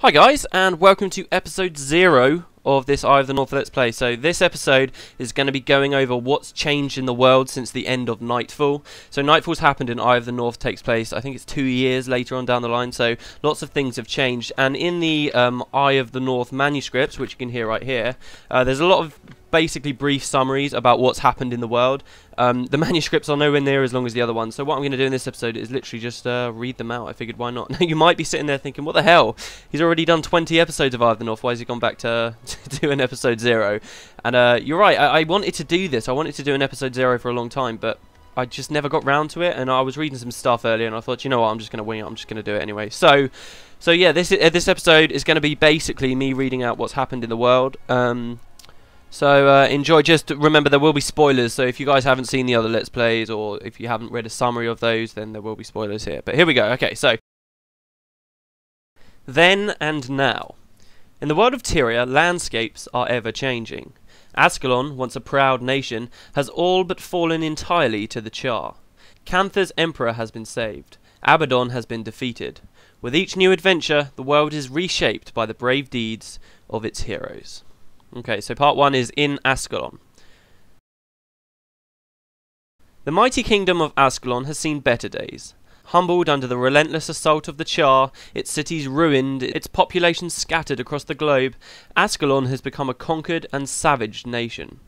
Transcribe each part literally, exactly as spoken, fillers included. Hi guys, and welcome to episode zero of this Eye of the North Let's Play. So this episode is going to be going over what's changed in the world since the end of Nightfall. So Nightfall's happened and Eye of the North takes place, I think it's two years later on down the line, so lots of things have changed. And in the um, Eye of the North manuscripts, which you can hear right here, uh, there's a lot of basically brief summaries about what's happened in the world. Um, the manuscripts are nowhere near as long as the other ones, so what I'm going to do in this episode is literally just uh, read them out. I figured, why not? Now, you might be sitting there thinking, what the hell? He's already done twenty episodes of Eye of the North, why has he gone back to, to do an episode zero? And uh, you're right, I, I wanted to do this, I wanted to do an episode zero for a long time, but I just never got round to it, and I was reading some stuff earlier, and I thought, you know what, I'm just going to wing it, I'm just going to do it anyway. So, so yeah, this, uh, this episode is going to be basically me reading out what's happened in the world. Um... So uh, enjoy. Just remember there will be spoilers, so if you guys haven't seen the other Let's Plays or if you haven't read a summary of those, then there will be spoilers here. But here we go. Okay, so. Then and now. In the world of Tyria, landscapes are ever changing. Ascalon, once a proud nation, has all but fallen entirely to the Charr. Cantha's emperor has been saved. Abaddon has been defeated. With each new adventure, the world is reshaped by the brave deeds of its heroes. Okay, so part one is in Ascalon. The mighty kingdom of Ascalon has seen better days. Humbled under the relentless assault of the Charr, its cities ruined, its population scattered across the globe, Ascalon has become a conquered and savaged nation.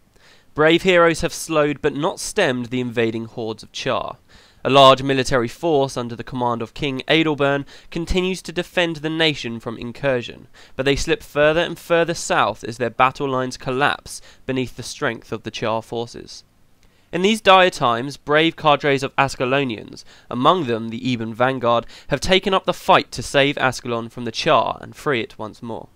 Brave heroes have slowed but not stemmed the invading hordes of Charr. A large military force under the command of King Adelburn continues to defend the nation from incursion, but they slip further and further south as their battle lines collapse beneath the strength of the Charr forces. In these dire times, brave cadres of Ascalonians, among them the Ebon Vanguard, have taken up the fight to save Ascalon from the Charr and free it once more.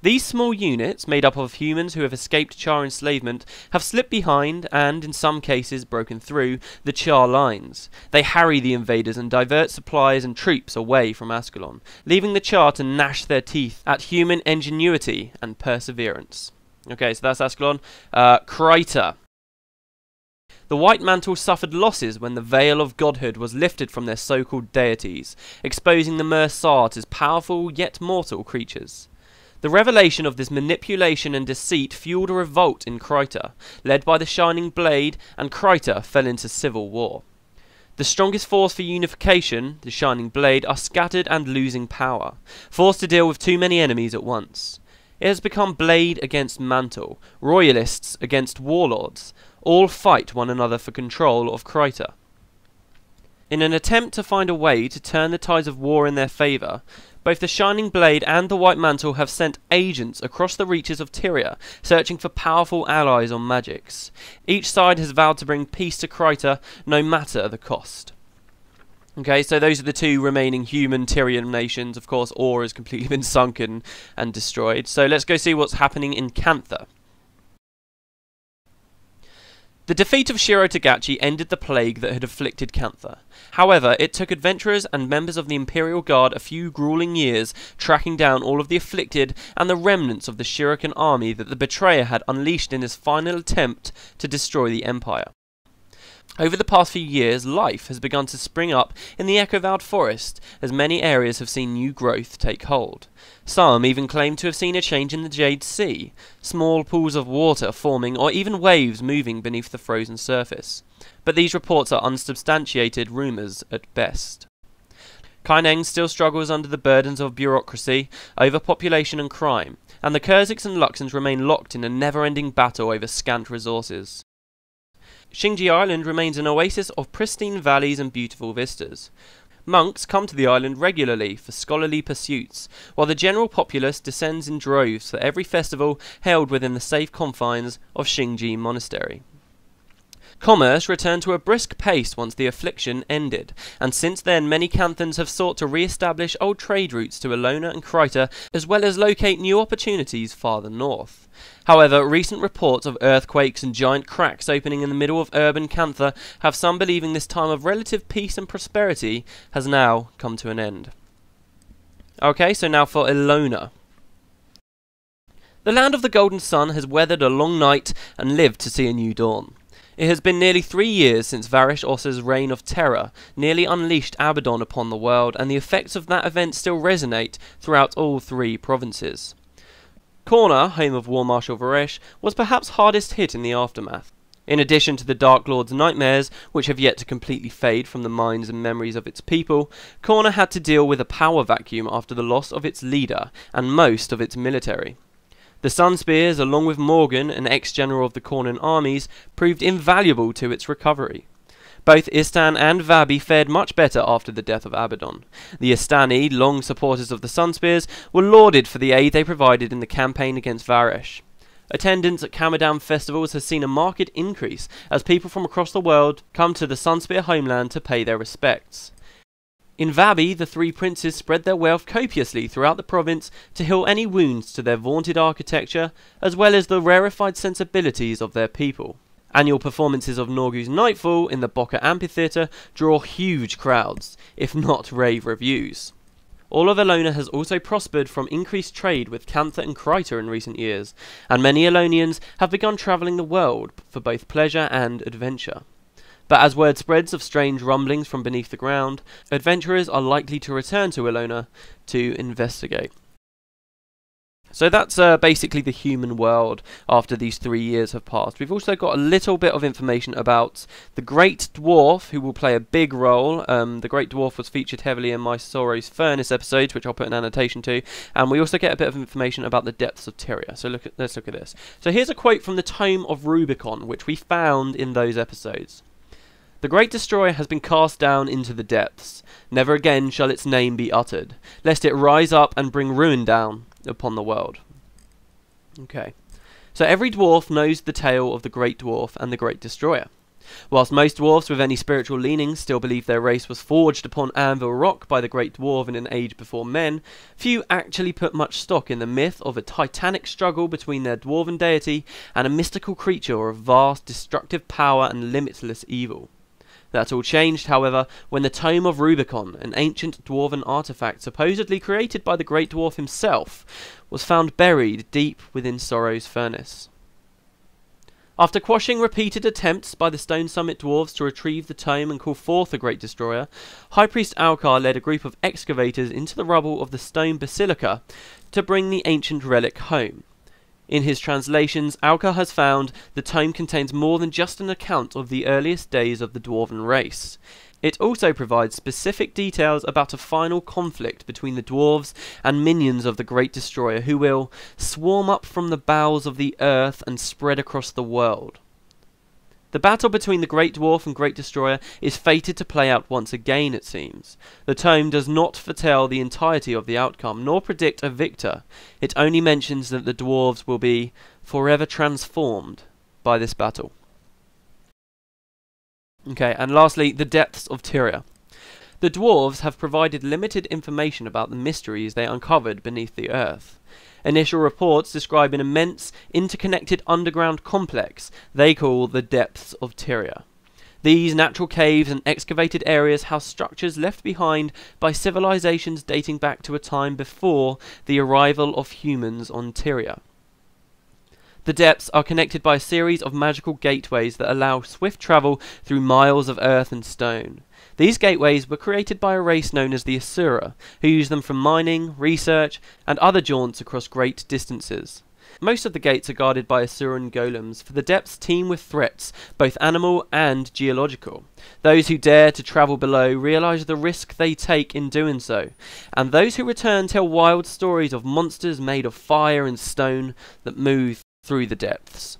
These small units, made up of humans who have escaped Charr enslavement, have slipped behind and, in some cases, broken through the Charr lines. They harry the invaders and divert supplies and troops away from Ascalon, leaving the Charr to gnash their teeth at human ingenuity and perseverance. Okay, so that's Ascalon. Uh, Kryta. The White Mantle suffered losses when the Veil of Godhood was lifted from their so-called deities, exposing the Mursaat as powerful yet mortal creatures. The revelation of this manipulation and deceit fueled a revolt in Kryta, led by the Shining Blade, and Kryta fell into civil war. The strongest force for unification, the Shining Blade, are scattered and losing power, forced to deal with too many enemies at once. It has become Blade against Mantle, Royalists against Warlords, all fight one another for control of Kryta. In an attempt to find a way to turn the tides of war in their favour, both the Shining Blade and the White Mantle have sent agents across the reaches of Tyria, searching for powerful allies or magics. Each side has vowed to bring peace to Kryta, no matter the cost. Okay, so those are the two remaining human Tyrian nations. Of course, Orr has completely been sunken and destroyed. So let's go see what's happening in Cantha. The defeat of Shiro Togachi ended the plague that had afflicted Cantha. However, it took adventurers and members of the Imperial Guard a few grueling years tracking down all of the afflicted and the remnants of the Shuriken army that the Betrayer had unleashed in his final attempt to destroy the Empire. Over the past few years, life has begun to spring up in the Echovald Forest, as many areas have seen new growth take hold. Some even claim to have seen a change in the Jade Sea, small pools of water forming or even waves moving beneath the frozen surface. But these reports are unsubstantiated rumours at best. Kaineng still struggles under the burdens of bureaucracy, overpopulation and crime, and the Kurzicks and Luxons remain locked in a never-ending battle over scant resources. Shing Jea Island remains an oasis of pristine valleys and beautiful vistas. Monks come to the island regularly for scholarly pursuits, while the general populace descends in droves for every festival held within the safe confines of Shing Jea Monastery. Commerce returned to a brisk pace once the affliction ended, and since then many Canthans have sought to re-establish old trade routes to Elona and Kryta, as well as locate new opportunities farther north. However, recent reports of earthquakes and giant cracks opening in the middle of urban Cantha have some believing this time of relative peace and prosperity has now come to an end. Okay, so now for Elona. The land of the Golden Sun has weathered a long night and lived to see a new dawn. It has been nearly three years since Varesh Ossa's reign of terror nearly unleashed Abaddon upon the world, and the effects of that event still resonate throughout all three provinces. Kourna, home of War Marshal Varesh, was perhaps hardest hit in the aftermath. In addition to the Dark Lord's nightmares, which have yet to completely fade from the minds and memories of its people, Kourna had to deal with a power vacuum after the loss of its leader and most of its military. The Sunspears, along with Morgan, an ex-general of the Kournan armies, proved invaluable to its recovery. Both Istan and Vabi fared much better after the death of Abaddon. The Istani, long supporters of the Sunspears, were lauded for the aid they provided in the campaign against Varesh. Attendance at Kamadan festivals has seen a marked increase as people from across the world come to the Sunspear homeland to pay their respects. In Vabi, the three princes spread their wealth copiously throughout the province to heal any wounds to their vaunted architecture, as well as the rarefied sensibilities of their people. Annual performances of Norgu's Nightfall in the Boca Amphitheatre draw huge crowds, if not rave reviews. All of Elona has also prospered from increased trade with Cantha and Kryta in recent years, and many Elonians have begun travelling the world for both pleasure and adventure. But as word spreads of strange rumblings from beneath the ground, adventurers are likely to return to Elona to investigate. So that's uh, basically the human world after these three years have passed. We've also got a little bit of information about the Great Dwarf, who will play a big role. Um, the Great Dwarf was featured heavily in my Sorrow's Furnace episodes, which I'll put an annotation to. And we also get a bit of information about the Depths of Tyria. So look at, let's look at this. So here's a quote from the Tome of Rubicon, which we found in those episodes. The Great Destroyer has been cast down into the depths. Never again shall its name be uttered, lest it rise up and bring ruin down upon the world. Okay, so every dwarf knows the tale of the Great Dwarf and the Great Destroyer. Whilst most dwarfs with any spiritual leanings still believe their race was forged upon Anvil Rock by the Great Dwarf in an age before men, few actually put much stock in the myth of a titanic struggle between their dwarven deity and a mystical creature of vast destructive power and limitless evil. That all changed, however, when the Tome of Rubicon, an ancient dwarven artefact supposedly created by the Great Dwarf himself, was found buried deep within Sorrow's Furnace. After quashing repeated attempts by the Stone Summit Dwarves to retrieve the tome and call forth the Great Destroyer, High Priest Alkar led a group of excavators into the rubble of the stone basilica to bring the ancient relic home. In his translations, Alkar has found the tome contains more than just an account of the earliest days of the dwarven race. It also provides specific details about a final conflict between the dwarves and minions of the Great Destroyer, who will swarm up from the bowels of the earth and spread across the world. The battle between the Great Dwarf and Great Destroyer is fated to play out once again, it seems. The tome does not foretell the entirety of the outcome, nor predict a victor. It only mentions that the dwarves will be forever transformed by this battle. Okay, and lastly, the Depths of Tyria. The dwarves have provided limited information about the mysteries they uncovered beneath the earth. Initial reports describe an immense, interconnected underground complex they call the Depths of Tyria. These natural caves and excavated areas house structures left behind by civilizations dating back to a time before the arrival of humans on Tyria. The depths are connected by a series of magical gateways that allow swift travel through miles of earth and stone. These gateways were created by a race known as the Asura, who used them for mining, research, and other jaunts across great distances. Most of the gates are guarded by Asuran golems, for the depths teem with threats, both animal and geological. Those who dare to travel below realise the risk they take in doing so, and those who return tell wild stories of monsters made of fire and stone that move through the depths.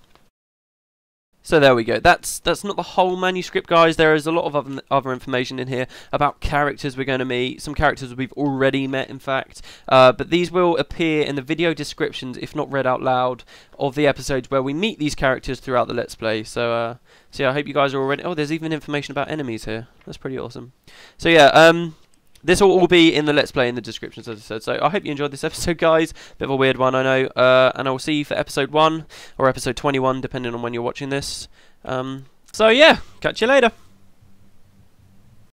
So there we go. That's that's not the whole manuscript, guys. There is a lot of other, other information in here about characters we're going to meet. Some characters we've already met, in fact. Uh, but these will appear in the video descriptions, if not read out loud, of the episodes where we meet these characters throughout the Let's Play. So, uh, so yeah, I hope you guys are already... Oh, there's even information about enemies here. That's pretty awesome. So yeah, um... this will all be in the Let's Play in the descriptions, as I said. So I hope you enjoyed this episode, guys. Bit of a weird one, I know. Uh, and I will see you for episode one or episode twenty-one, depending on when you're watching this. Um, so, yeah. Catch you later.